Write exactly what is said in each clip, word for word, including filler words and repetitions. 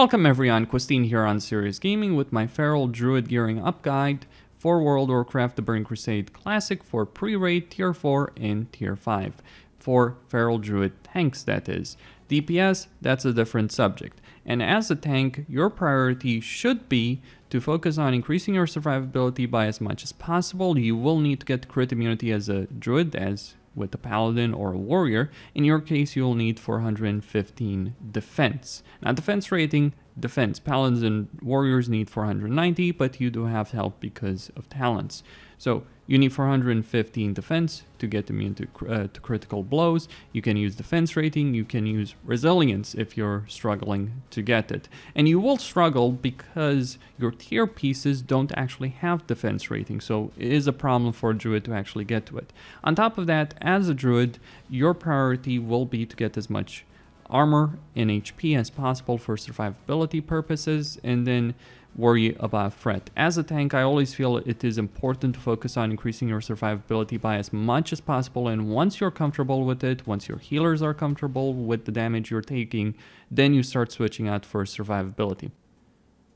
Welcome everyone, Costin here on Serious Gaming with my Feral Druid Gearing Up Guide for World of Warcraft: The Burning Crusade Classic for Pre-Raid Tier four and Tier five. For Feral Druid tanks, that is. D P S, that's a different subject. And as a tank, your priority should be to focus on increasing your survivability by as much as possible. You will need to get crit immunity as a druid, as with a paladin or a warrior. In your case, you'll need four hundred fifteen defense. Now, defense rating, defense. Paladins and warriors need four hundred ninety, but you do have help because of talents. So you need four hundred fifteen defense to get immune to, uh, to critical blows. You can use defense rating, you can use resilience if you're struggling to get it. And you will struggle because your tier pieces don't actually have defense rating, so it is a problem for a druid to actually get to it. On top of that, as a druid, your priority will be to get as much armor and H P as possible for survivability purposes, and then worry about threat. As a tank, I always feel it is important to focus on increasing your survivability by as much as possible, and once you're comfortable with it, once your healers are comfortable with the damage you're taking, then you start switching out for survivability.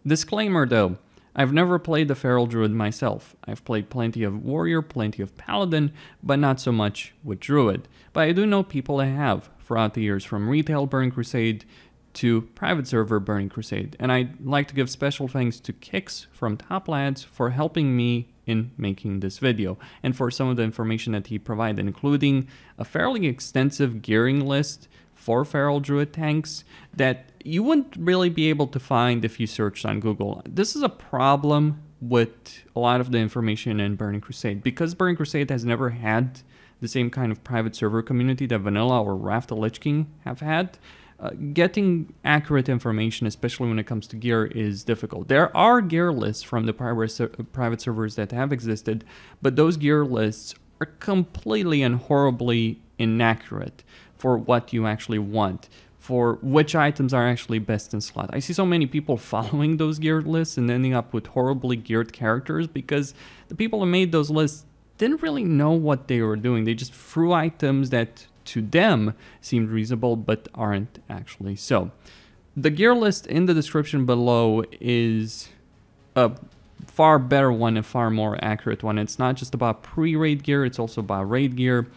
Disclaimer though, I've never played the Feral Druid myself. I've played plenty of Warrior, plenty of Paladin, but not so much with Druid. But I do know people that have throughout the years, from retail Burning Crusade to private server Burning Crusade. And I'd like to give special thanks to Kix from Top Lads for helping me in making this video and for some of the information that he provided, including a fairly extensive gearing list for Feral Druid tanks that you wouldn't really be able to find if you searched on Google. This is a problem with a lot of the information in Burning Crusade, because Burning Crusade has never had the same kind of private server community that Vanilla or Wrath the Lich King have had. Uh, getting accurate information, especially when it comes to gear, is difficult. There are gear lists from the private servers that have existed, but those gear lists are completely and horribly inaccurate for what you actually want, for which items are actually best in slot. I see so many people following those gear lists and ending up with horribly geared characters because the people who made those lists didn't really know what they were doing. They just threw items that to them seemed reasonable but aren't actually so. The gear list in the description below is a far better one, a far more accurate one. It's not just about pre-raid gear, it's also about raid gear,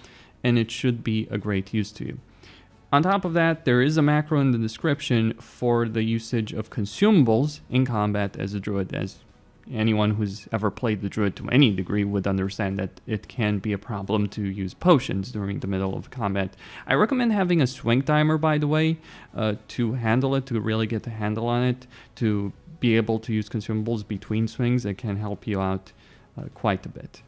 and it should be a great use to you. On top of that, there is a macro in the description for the usage of consumables in combat as a druid, as anyone who's ever played the druid to any degree would understand that it can be a problem to use potions during the middle of combat. I recommend having a swing timer, by the way, uh, to handle it, to really get a handle on it, to be able to use consumables between swings. It can help you out uh, quite a bit.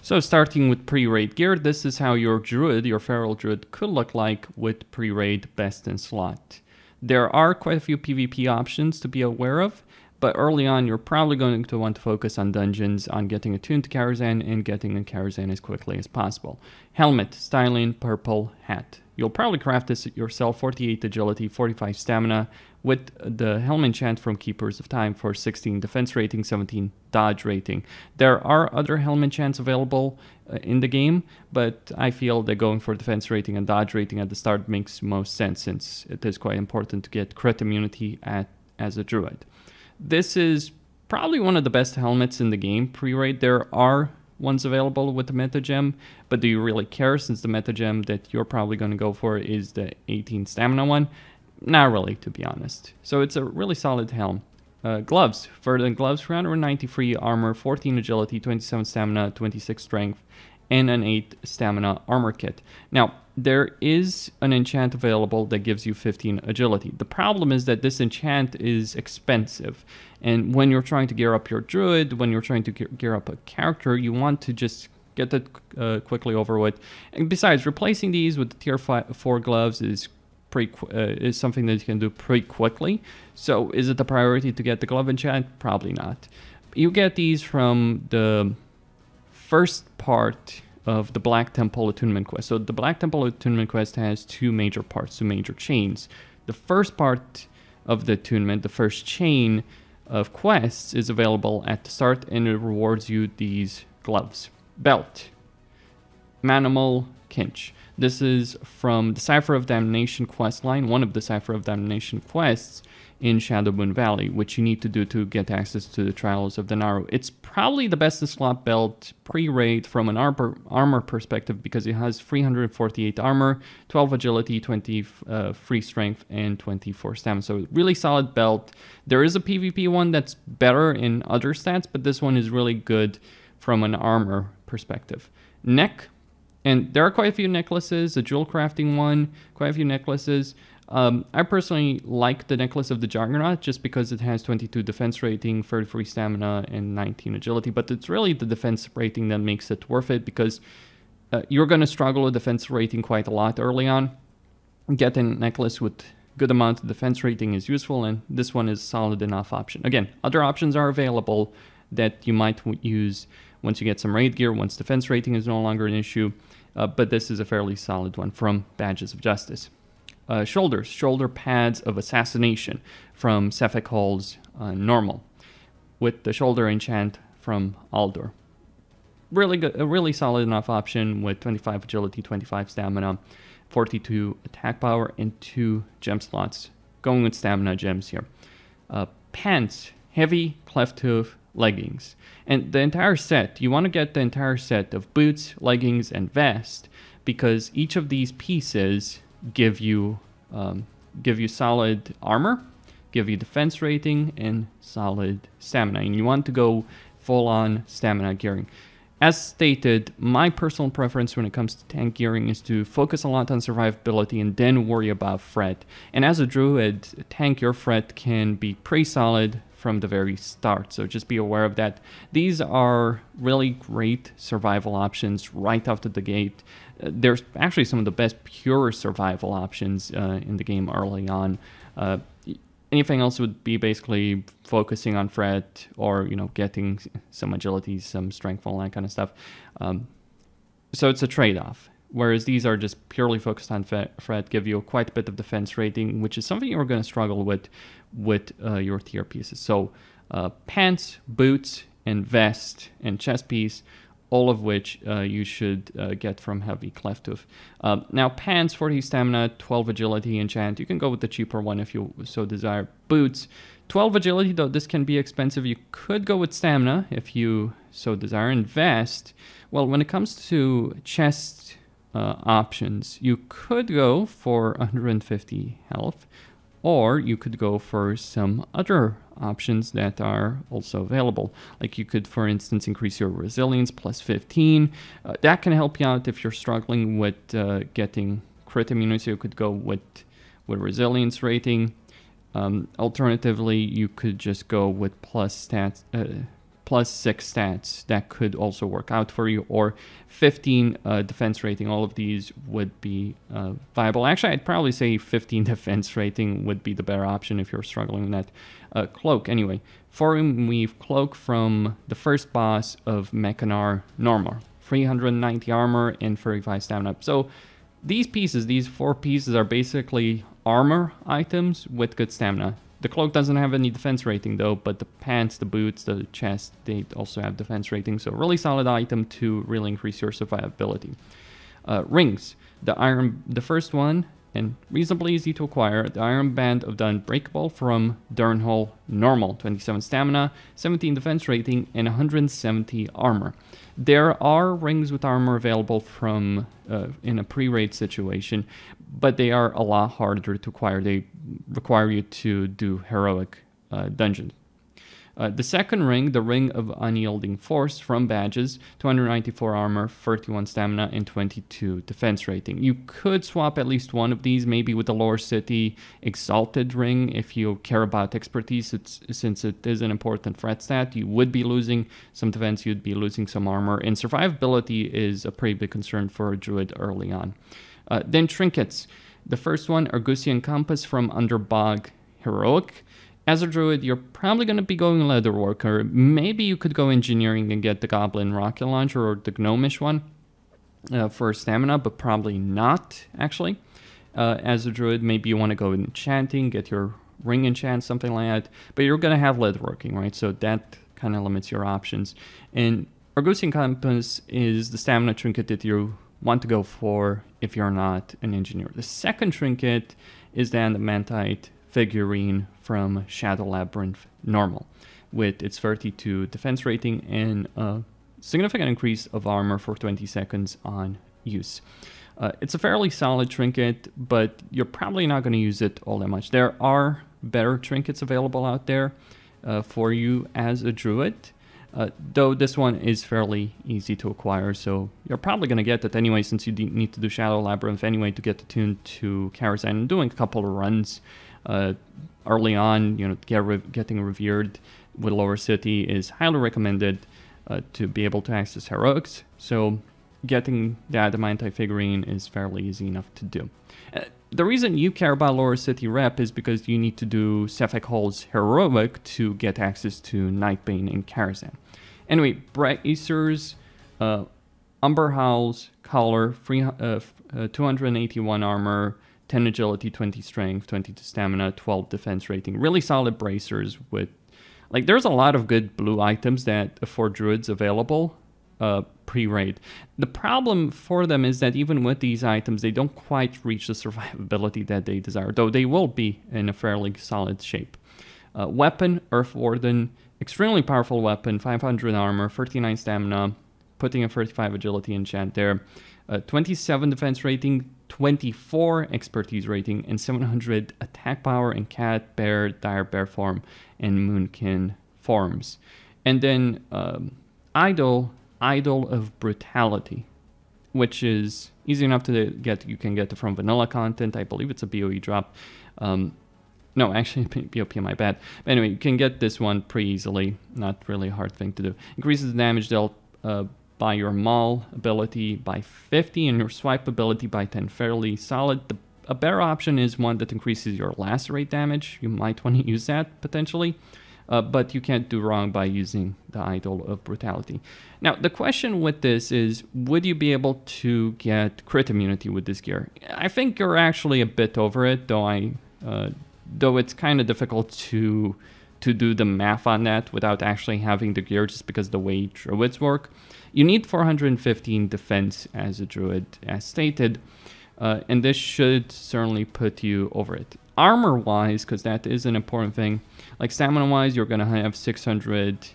So starting with pre-raid gear, this is how your druid, your feral druid, could look like with pre-raid best in slot. There are quite a few PvP options to be aware of, but early on, you're probably going to want to focus on dungeons, on getting attuned to Karazhan, and getting a Karazhan as quickly as possible. Helmet, Stylin Purple Hat. You'll probably craft this yourself, forty-eight agility, forty-five stamina, with the helmet enchant from Keepers of Time for sixteen defense rating, seventeen dodge rating. There are other helmet enchants available uh, in the game, but I feel that going for defense rating and dodge rating at the start makes most sense, since it is quite important to get crit immunity at, as a druid. This is probably one of the best helmets in the game pre-raid. There are ones available with the metagem, but do you really care, since the metagem that you're probably going to go for is the eighteen stamina one? Not really, to be honest. So it's a really solid helm. Uh, gloves, Verdant gloves, three hundred ninety-three armor, fourteen agility, twenty-seven stamina, twenty-six strength, and an eight stamina armor kit. Now, there is an enchant available that gives you fifteen agility. The problem is that this enchant is expensive, and when you're trying to gear up your druid, when you're trying to gear up a character, you want to just get that uh, quickly over with. And besides, replacing these with the tier four gloves is pretty qu uh, is something that you can do pretty quickly. So is it a priority to get the glove enchant? Probably not. You get these from the first part of the Black Temple Attunement Quest. So the Black Temple Attunement Quest has two major parts, two major chains. The first part of the attunement, the first chain of quests, is available at the start, and it rewards you these gloves. Belt, Manimal Kinch. This is from the Cipher of Damnation quest line, one of the Cipher of Damnation quests, in Shadowmoon Valley, which you need to do to get access to the Trials of Denaru. It's probably the best slot belt pre-raid from an armor, armor perspective because it has three hundred forty-eight armor, twelve agility, twenty uh, free strength, and twenty-four stamina. So really solid belt. There is a PvP one that's better in other stats, but this one is really good from an armor perspective. Neck, and there are quite a few necklaces, a jewel crafting one, quite a few necklaces. Um, I personally like the Necklace of the Juggernaut just because it has twenty-two defense rating, thirty-three stamina, and nineteen agility, but it's really the defense rating that makes it worth it because uh, you're going to struggle with defense rating quite a lot early on. Getting a necklace with good amount of defense rating is useful, and this one is a solid enough option. Again, other options are available that you might use once you get some raid gear, once defense rating is no longer an issue, uh, but this is a fairly solid one from Badges of Justice. Uh, shoulders, shoulder pads of assassination from Sethekk Halls uh, normal, with the shoulder enchant from Aldor. Really good, a really solid enough option with twenty-five agility, twenty-five stamina, forty-two attack power, and two gem slots. Going with stamina gems here. Uh, pants, heavy cleft hoof leggings, and the entire set. You want to get the entire set of boots, leggings, and vest because each of these pieces give you um, give you solid armor, give you defense rating, and solid stamina. And you want to go full-on stamina gearing. As stated, my personal preference when it comes to tank gearing is to focus a lot on survivability and then worry about threat. And as a druid, tank your threat can be pretty solid from the very start, so just be aware of that. These are really great survival options right after the gate. Uh, there's actually some of the best pure survival options uh, in the game early on. Uh, anything else would be basically focusing on threat or, you know, getting some agility, some strength, all that kind of stuff. Um, so it's a trade-off, whereas these are just purely focused on threat, give you quite a bit of defense rating, which is something you're going to struggle with with uh, your tier pieces. So uh, pants, boots, and vest, and chest piece, all of which uh, you should uh, get from Heavy Cleft Hoof. Uh, now, pants, forty stamina, twelve agility enchant. You can go with the cheaper one if you so desire. Boots, twelve agility, though this can be expensive. You could go with stamina if you so desire. And vest, well, when it comes to chest uh, options, you could go for one hundred fifty health, or you could go for some other options that are also available. Like you could, for instance, increase your resilience plus fifteen. Uh, that can help you out if you're struggling with uh, getting crit immunity. So you could go with, with resilience rating. Um, alternatively, you could just go with plus stats, uh, plus six stats. That could also work out for you, or fifteen uh, defense rating. All of these would be uh, viable. Actually, I'd probably say fifteen defense rating would be the better option if you're struggling with that. Uh, cloak, anyway. Foreign Weave Cloak from the first boss of Mechanar normal. three hundred ninety armor and thirty-five stamina. So these pieces, these four pieces, are basically armor items with good stamina. The cloak doesn't have any defense rating though, but the pants, the boots, the chest, they also have defense rating. So really solid item to really increase your survivability. Uh, rings, the iron, the first one, and reasonably easy to acquire, the Iron Band of the Unbreakable from Durnhall normal, twenty-seven stamina, seventeen defense rating, and one hundred seventy armor. There are rings with armor available from uh, in a pre-raid situation, but they are a lot harder to acquire. They require you to do heroic uh, dungeons. Uh, the second ring, the Ring of Unyielding Force from Badges, two hundred ninety-four armor, thirty-one stamina, and twenty-two defense rating. You could swap at least one of these, maybe with the Lower City Exalted Ring, if you care about expertise. It's, since it is an important threat stat, you would be losing some defense, you'd be losing some armor, and survivability is a pretty big concern for a druid early on. Uh, then trinkets. The first one, Argusian Compass from Underbog Heroic. As a druid, you're probably going to be going leatherworker. Maybe you could go engineering and get the goblin rocket launcher or the gnomish one uh, for stamina, but probably not, actually. Uh, as a druid, maybe you want to go enchanting, get your ring enchant, something like that. But you're going to have leatherworking, right? So that kind of limits your options. And Argusian Compass is the stamina trinket that you want to go for if you're not an engineer. The second trinket is the Adamantite figurine from Shadow Labyrinth normal, with its thirty-two defense rating and a significant increase of armor for twenty seconds on use. Uh, it's a fairly solid trinket, but you're probably not going to use it all that much. There are better trinkets available out there uh, for you as a druid, uh, though this one is fairly easy to acquire, so you're probably going to get it anyway, since you need to do Shadow Labyrinth anyway to get attuned to Karazhan, and doing a couple of runs uh, early on, you know, get re getting revered with Lower City is highly recommended uh, to be able to access heroics. So getting the Adamantite Figurine is fairly easy enough to do. Uh, the reason you care about Lower City rep is because you need to do Sethekk Halls heroic to get access to Nightbane and Karazhan. Anyway, Bracers, uh, Umber Howls, Collar, free, uh, uh, two hundred eighty-one armor, ten agility, twenty strength, twenty-two stamina, twelve defense rating. Really solid bracers with, like, there's a lot of good blue items that for druids available uh, pre-raid. The problem for them is that even with these items, they don't quite reach the survivability that they desire, though they will be in a fairly solid shape. Uh, weapon, Earth Warden, extremely powerful weapon, five hundred armor, thirty-nine stamina, putting a thirty-five agility enchant there, uh, twenty-seven defense rating, twenty-four expertise rating, and seven hundred attack power in cat, bear, dire bear form, and moonkin forms. And then um, Idol, Idol of Brutality, which is easy enough to get. You can get it from vanilla content. I believe it's a B O E drop. Um, no, actually, B O P, my bad. But anyway, you can get this one pretty easily. Not really a hard thing to do. Increases the damage dealt uh, by your maul ability by fifty and your swipe ability by ten. Fairly solid. The, a better option is one that increases your lacerate damage. You might want to use that potentially, uh, but you can't do wrong by using the Idol of Brutality. Now, the question with this is, would you be able to get crit immunity with this gear? I think you're actually a bit over it, though I, uh, though it's kind of difficult to to do the math on that without actually having the gear, just because the way druids work. You need four hundred fifteen defense as a druid, as stated, uh, and this should certainly put you over it. Armor-wise, because that is an important thing, like stamina-wise, you're going to have six hundred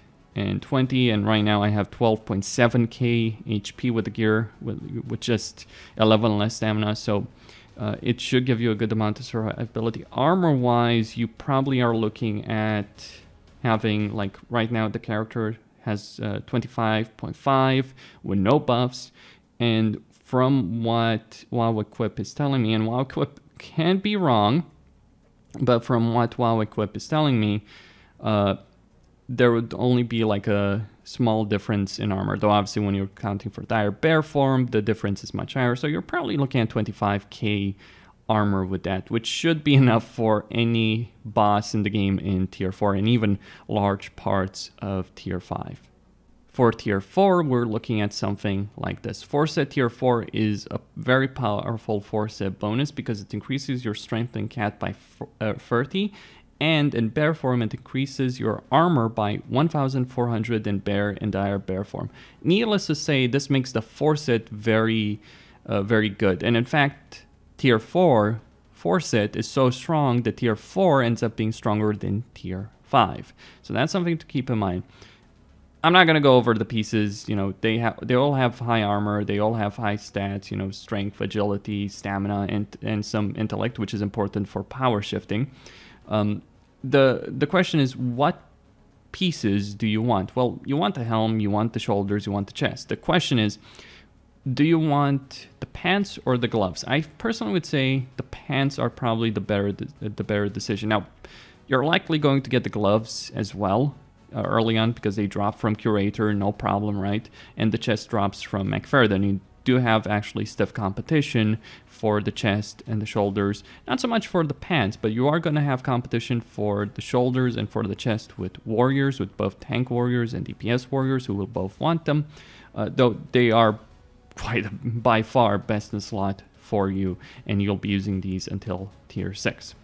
twenty, and right now I have twelve point seven K H P with the gear, with, with just eleven less stamina, so uh, it should give you a good amount of survivability. Armor-wise, you probably are looking at having, like right now, the character has twenty-five point five with no buffs, and from what WoW Equip is telling me, and WoW Equip can be wrong, but from what WoW Equip is telling me, uh, there would only be like a small difference in armor, though obviously when you're counting for dire bear form, the difference is much higher, so you're probably looking at twenty-five K armor with that, which should be enough for any boss in the game in tier four and even large parts of tier five. For tier four, we're looking at something like this. Forset tier four is a very powerful forset bonus because it increases your strength in cat by thirty, and in bear form it increases your armor by one thousand four hundred in bear and dire bear form. Needless to say, this makes the forset very uh, very good, and in fact tier four Forset is so strong that tier four ends up being stronger than tier five. So that's something to keep in mind. I'm not going to go over the pieces, you know, they have they all have high armor, they all have high stats, you know, strength, agility, stamina, and and some intellect, which is important for power shifting. Um, the the question is, what pieces do you want? Well, you want the helm, you want the shoulders, you want the chest. The question is, do you want the pants or the gloves? I personally would say the pants are probably the better the better decision. Now, you're likely going to get the gloves as well uh, early on because they drop from Curator, no problem, right? And the chest drops from McFerden. You do have actually stiff competition for the chest and the shoulders. Not so much for the pants, but you are going to have competition for the shoulders and for the chest with warriors, with both tank warriors and D P S warriors who will both want them, uh, though they are quite a, by far best in slot for you, and you'll be using these until tier six.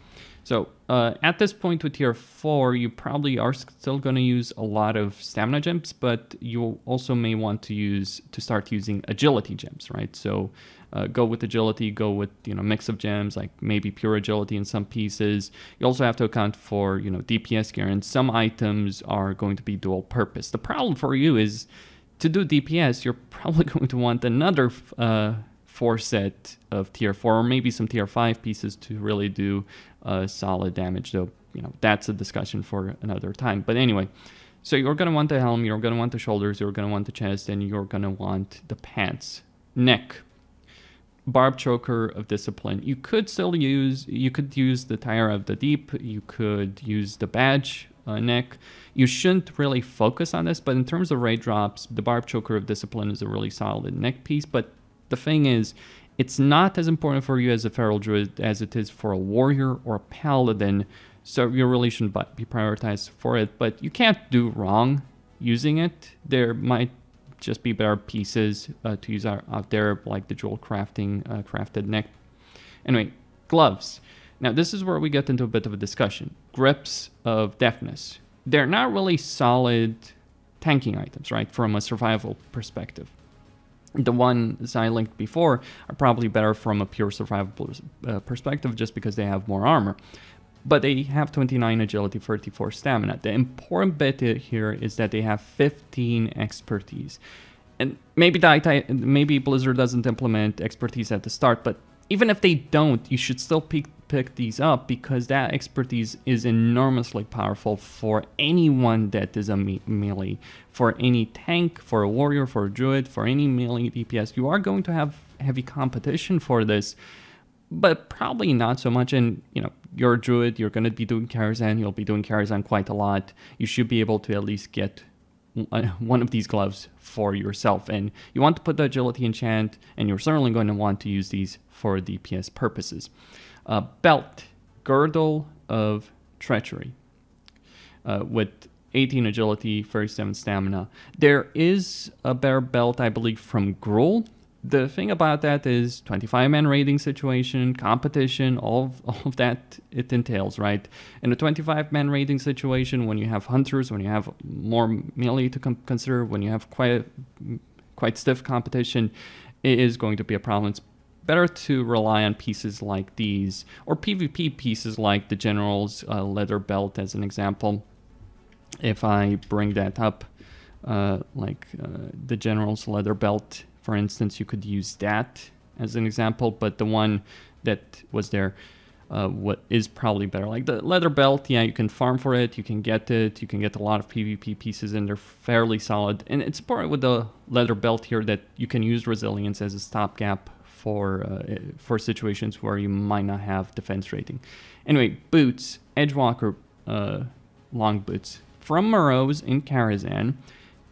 So uh, at this point with tier four, you probably are still going to use a lot of stamina gems, but you also may want to use to start using agility gems, right? So uh, go with agility, go with, you know, mix of gems, like maybe pure agility in some pieces. You also have to account for, you know, D P S gear, and some items are going to be dual purpose. The problem for you is to do D P S, you're probably going to want another uh, four set of tier four, or maybe some tier five pieces to really do uh, solid damage, though, you know, that's a discussion for another time. But anyway, so you're going to want the helm, you're going to want the shoulders, you're going to want the chest, and you're going to want the pants. Neck, barb choker of discipline. You could still use, you could use the Tire of the Deep, you could use the badge uh, neck. You shouldn't really focus on this, but in terms of raid drops, the barb choker of discipline is a really solid neck piece. But the thing is, it's not as important for you as a Feral Druid as it is for a Warrior or a Paladin, so you really shouldn't be prioritized for it, but you can't do wrong using it. There might just be better pieces uh, to use out, out there, like the jewel crafting, uh, crafted neck. Anyway, gloves. Now this is where we get into a bit of a discussion. Grips of Deftness. They're not really solid tanking items, right, from a survival perspective. The ones I linked before are probably better from a pure survival uh, perspective just because they have more armor. But they have twenty-nine agility, thirty-four stamina. The important bit here is that they have fifteen expertise. And maybe, the, maybe Blizzard doesn't implement expertise at the start, but even if they don't, you should still pick, pick these up because that expertise is enormously powerful for anyone that is a me melee. For any tank, for a warrior, for a druid, for any melee D P S, you are going to have heavy competition for this, but probably not so much. And, you know, you're a druid, you're going to be doing Karazhan, you'll be doing Karazhan quite a lot. You should be able to at least get one of these gloves for yourself, and you want to put the agility enchant, and you're certainly going to want to use these for D P S purposes. Uh, belt, Girdle of Treachery, uh, with eighteen agility, thirty-seven stamina. There is a better belt, I believe, from Gruul. The thing about that is twenty-five man raiding situation, competition, all of, all of that it entails, right? In a twenty-five man raiding situation, when you have hunters, when you have more melee to consider, when you have quite, quite stiff competition, it is going to be a problem. It's better to rely on pieces like these, or PvP pieces like the General's uh, Leather Belt, as an example. If I bring that up, uh, like uh, the General's Leather Belt, for instance, you could use that as an example, but the one that was there uh, what is probably better. Like the leather belt, yeah, you can farm for it, you can get it, you can get a lot of PvP pieces, and they're fairly solid. And it's important with the leather belt here that you can use resilience as a stopgap for, uh, for situations where you might not have defense rating. Anyway, boots, Edgewalker uh, long boots from Morose in Karazhan.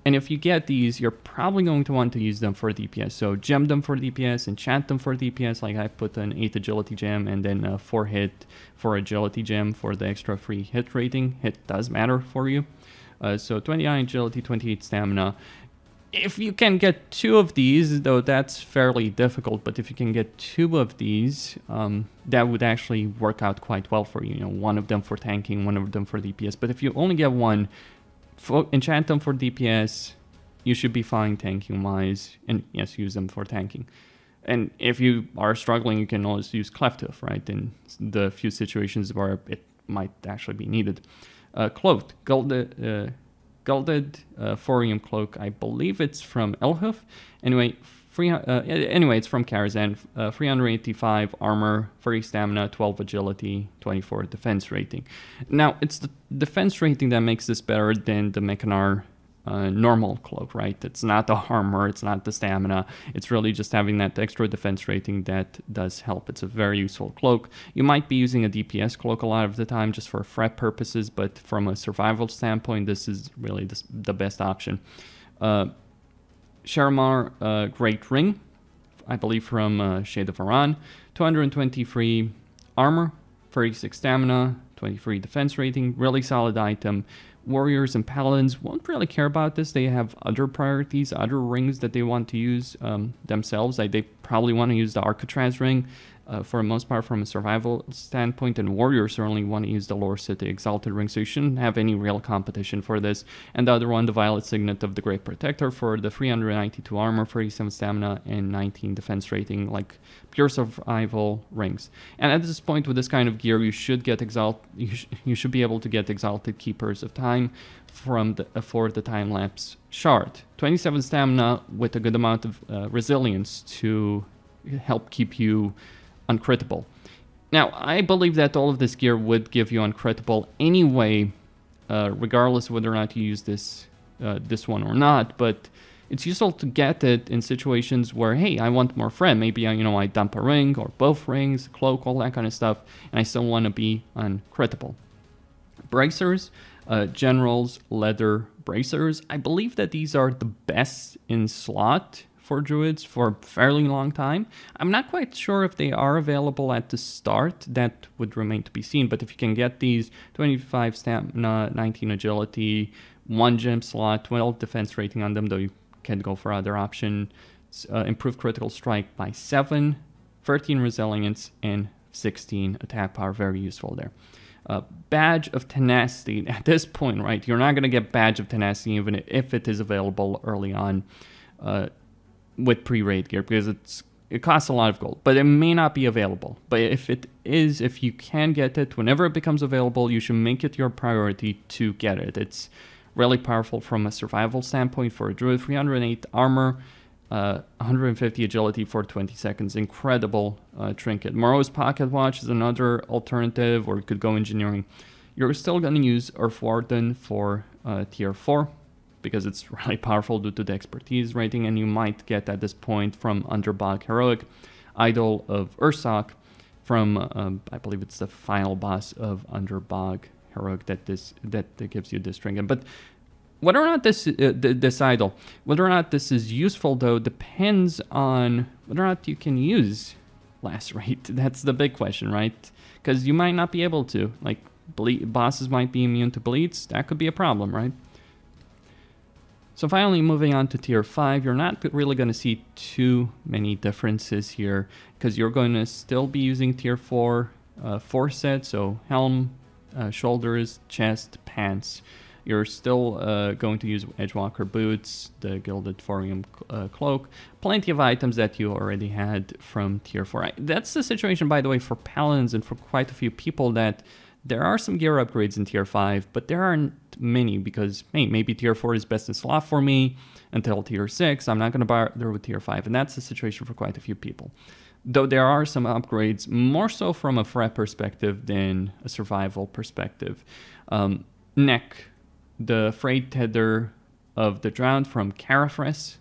And if you get these, you're probably going to want to use them for D P S. So gem them for D P S, enchant them for D P S. Like I put an eight agility gem and then a four hit for agility gem for the extra free hit rating. Hit does matter for you. Uh, so twenty-nine agility, twenty-eight stamina. If you can get two of these, though that's fairly difficult, but if you can get two of these, um, that would actually work out quite well for you. You know, one of them for tanking, one of them for D P S. But if you only get one, enchant them for D P S, you should be fine tanking-wise, and yes, use them for tanking. And if you are struggling, you can always use Cleft Hoof, right, in the few situations where it might actually be needed. Uh, cloaked, Gilded, uh, gilded uh, Forium Cloak, I believe it's from Elhoof. Anyway, free, uh, anyway, it's from Karazhan, uh, three hundred eighty-five armor, thirty stamina, twelve agility, twenty-four defense rating. Now, it's the defense rating that makes this better than the Mechanar uh, normal cloak, right? It's not the armor, it's not the stamina, it's really just having that extra defense rating that does help. It's a very useful cloak. You might be using a D P S cloak a lot of the time just for threat purposes, but from a survival standpoint, this is really the, the best option. Uh, Sharmar uh, Great Ring, I believe from uh, Shade of Iran, two hundred twenty-three armor, thirty-six stamina, twenty-three defense rating, really solid item. Warriors and Paladins won't really care about this. They have other priorities, other rings that they want to use um, themselves. Like they probably want to use the Arcatraz ring. uh, for the most part from a survival standpoint, and warriors certainly want to use the Lower City Exalted Ring, so you shouldn't have any real competition for this. And the other one, the Violet Signet of the Great Protector, for the three hundred ninety-two armor, thirty-seven stamina, and nineteen defense rating, like pure survival rings. And at this point, with this kind of gear, you should get exalt you, sh you should be able to get Exalted Keepers of Time from the uh, for the time lapse shard. twenty-seven stamina with a good amount of uh, resilience to help keep you uncritable. Now, I believe that all of this gear would give you uncritable anyway, uh, regardless of whether or not you use this uh, this one or not, but it's useful to get it in situations where, hey, I want more friend. Maybe I, you know, I dump a ring or both rings, cloak, all that kind of stuff, and I still want to be uncritable. Bracers, uh, General's Leather Bracers. I believe that these are the best in slot for druids for a fairly long time. I'm not quite sure if they are available at the start. That would remain to be seen, but if you can get these, twenty-five stamina, nineteen agility, one gem slot, twelve defense rating on them, though you can go for other options, uh, improved critical strike by seven, thirteen resilience, and sixteen attack power. Very useful there. Uh, Badge of Tenacity, at this point, right, you're not going to get Badge of Tenacity even if it is available early on uh, with pre-raid gear, because it's it costs a lot of gold, but it may not be available. But if it is, if you can get it, whenever it becomes available, you should make it your priority to get it. It's really powerful from a survival standpoint for a druid. three hundred eight armor, uh, one hundred fifty agility for twenty seconds. Incredible uh, trinket. Morrow's Pocket Watch is another alternative, or you could go engineering. You're still going to use Earth Warden for uh, tier four, because it's really powerful due to the expertise rating, and you might get at this point from Underbog Heroic, Idol of Ursak, from um, I believe it's the final boss of Underbog Heroic that this that, that gives you this trinket. But whether or not this uh, this idol, whether or not this is useful though, depends on whether or not you can use Lacerate. That's the big question, right? Because you might not be able to. Like, bleed, bosses might be immune to bleeds. That could be a problem, right? So finally, moving on to tier five, you're not really going to see too many differences here, because you're going to still be using tier four uh, four sets, so helm, uh, shoulders, chest, pants. You're still uh, going to use Edgewalker boots, the Gilded Thorium uh, cloak, plenty of items that you already had from tier four. That's the situation, by the way, for paladins and for quite a few people, that there are some gear upgrades in tier five, but there aren't many, because, hey, maybe tier four is best in slot for me until tier six. I'm not going to bother with tier five, and that's the situation for quite a few people. Though there are some upgrades, more so from a threat perspective than a survival perspective. Um, Neck, the Freight Tether of the Drowned from Carafres,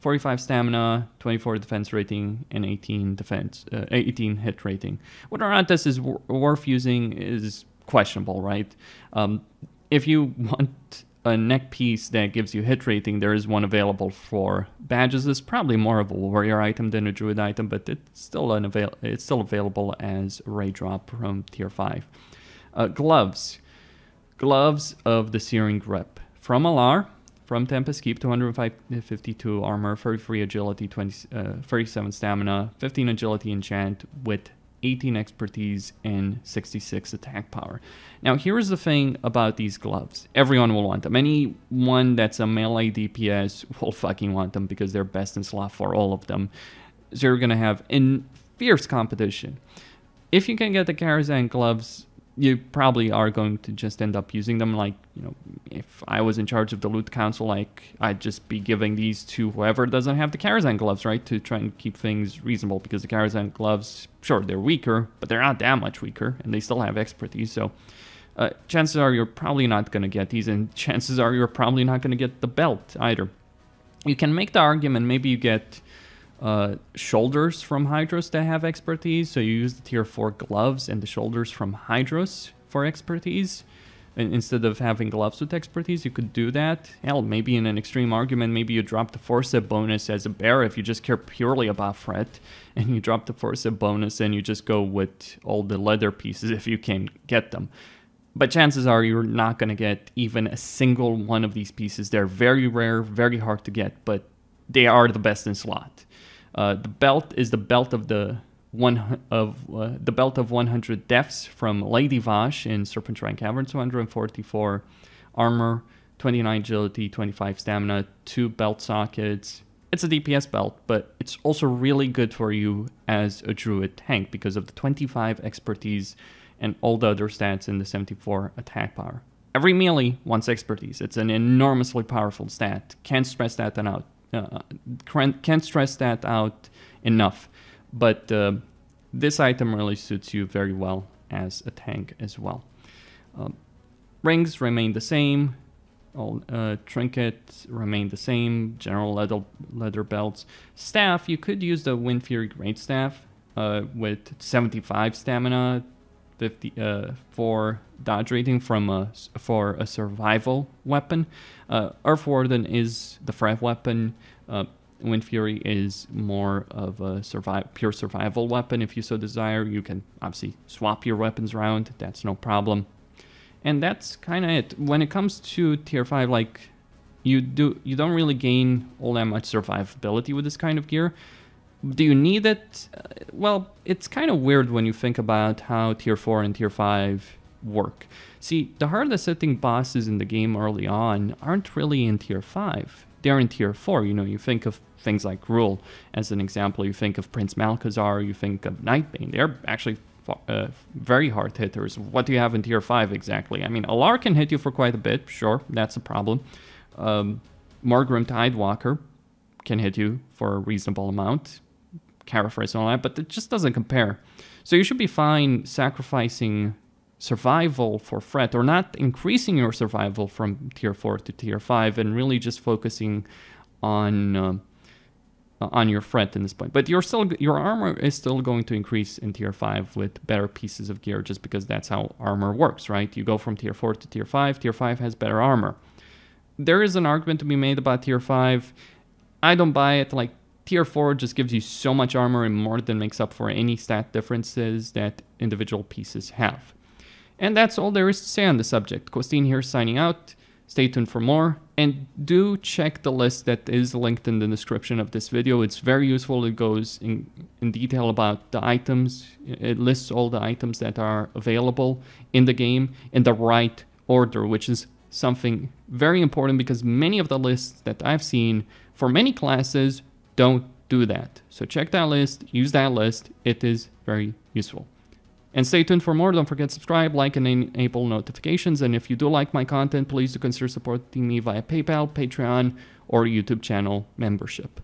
forty-five stamina, twenty-four defense rating, and eighteen defense, uh, eighteen hit rating. Whether or not this is worth using is questionable, right? Um, if you want a neck piece that gives you hit rating, there is one available for badges. It's probably more of a warrior item than a druid item, but it's still an avail it's still available as a raid drop from tier five. Uh, gloves, gloves of the Searing Grip from Alar, from Tempest Keep, two hundred fifty-two armor, thirty-three agility, twenty, uh, thirty-seven stamina, fifteen agility enchant with eighteen expertise and sixty-six attack power. Now, here's the thing about these gloves. Everyone will want them. Anyone that's a melee D P S will fucking want them, because they're best in slot for all of them. So you're going to have in fierce competition. If you can get the Karazhan gloves, you probably are going to just end up using them. Like, you know, if I was in charge of the loot council, like, I'd just be giving these to whoever doesn't have the Karazhan gloves, right, to try and keep things reasonable, because the Karazhan gloves, sure, they're weaker, but they're not that much weaker, and they still have expertise. So uh, chances are you're probably not going to get these, and chances are you're probably not going to get the belt either. You can make the argument, maybe you get Uh, shoulders from Hydros that have expertise, so you use the tier four gloves and the shoulders from Hydros for expertise, and instead of having gloves with expertise, you could do that. Hell, maybe in an extreme argument, maybe you drop the force-up bonus as a bear if you just care purely about threat, and you drop the force-up bonus and you just go with all the leather pieces if you can get them. But chances are you're not going to get even a single one of these pieces. They're very rare, very hard to get, but they are the best in slot. Uh, the belt is the belt of the one of uh, the Belt of one hundred Deaths from Lady Vash in Serpent Shrine Cavern, two hundred forty-four armor, twenty-nine agility, twenty-five stamina, two belt sockets. It's a D P S belt, but it's also really good for you as a druid tank because of the twenty-five expertise and all the other stats in the seventy-four attack power. Every melee wants expertise. It's an enormously powerful stat. Can't stress that out. Uh, can't stress that out enough. But uh, this item really suits you very well as a tank as well. Uh, rings remain the same. All uh, trinkets remain the same. General leather, leather belts. Staff, you could use the Wind Fury Great Staff uh, with seventy-five stamina, fifty-four uh, dodge rating from a, for a survival weapon. Uh, Earth Warden is the fret weapon. Uh, Wind Fury is more of a survive, pure survival weapon. If you so desire, you can obviously swap your weapons around. That's no problem. And that's kind of it. When it comes to tier five, like you do, you don't really gain all that much survivability with this kind of gear. Do you need it? Well, it's kind of weird when you think about how tier four and tier five work. See, the hardest hitting bosses in the game early on aren't really in tier five. They're in tier four. You know, you think of things like Gruul as an example. You think of Prince Malkhazar. You think of Nightbane. They're actually uh, very hard hitters. What do you have in tier five exactly? I mean, Alar can hit you for quite a bit. Sure, that's a problem. Um, Morgrim Tidewalker can hit you for a reasonable amount. Carafres and all that, but it just doesn't compare. So you should be fine sacrificing survival for fret, or not increasing your survival from tier four to tier five, and really just focusing on uh, on your fret in this point. But you're still, your armor is still going to increase in tier five with better pieces of gear, just because that's how armor works, right? You go from tier four to tier five. Tier five has better armor. There is an argument to be made about tier five. I don't buy it. Like, tier four just gives you so much armor and more than makes up for any stat differences that individual pieces have. And that's all there is to say on the subject. Costin here signing out. Stay tuned for more. And do check the list that is linked in the description of this video. It's very useful. It goes in, in detail about the items. It lists all the items that are available in the game in the right order, which is something very important because many of the lists that I've seen for many classes don't do that. So check that list, use that list. It is very useful. And stay tuned for more. Don't forget to subscribe, like, and enable notifications. And if you do like my content, please do consider supporting me via PayPal, Patreon, or YouTube channel membership.